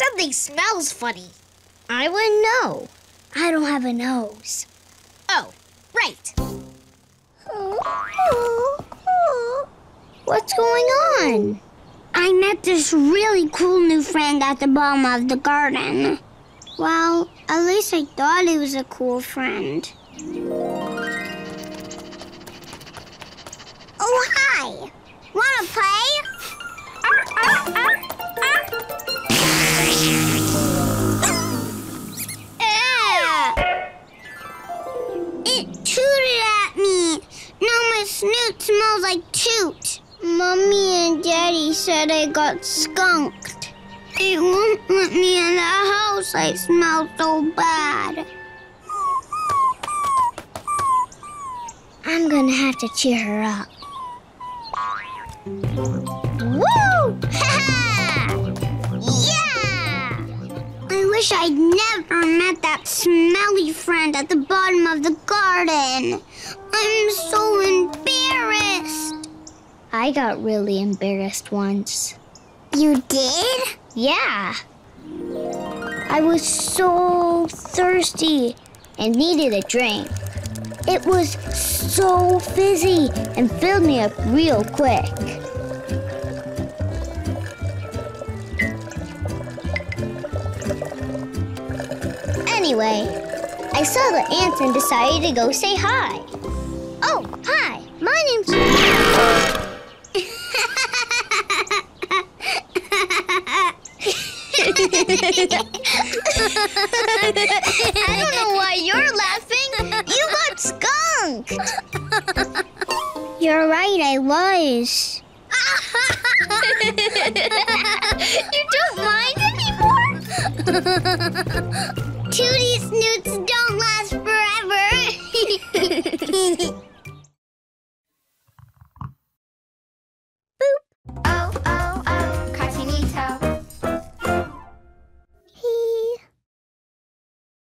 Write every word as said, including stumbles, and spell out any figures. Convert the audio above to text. Something smells funny. I wouldn't know. I don't have a nose. Oh, right. What's going on? I met this really cool new friend at the bottom of the garden. Well, at least I thought he was a cool friend. Oh, hi. Wanna play? Arr, arr, arr, arr. Ah. It tooted at me. Now my snoot smells like toot. Mommy and Daddy said I got skunked. They won't let me in the house. I smell so bad. I'm gonna have to cheer her up. Woo! Yeah! I wish I'd never met that smelly friend at the bottom of the garden. I'm so embarrassed. I got really embarrassed once. You did? Yeah. I was so thirsty and needed a drink. It was so fizzy and filled me up real quick. Anyway, I saw the ants and decided to go say hi. Oh, hi. My name's... I don't know why you're laughing. You got skunked. You're right, I was. You don't mind anymore? Tootie snoots don't last forever.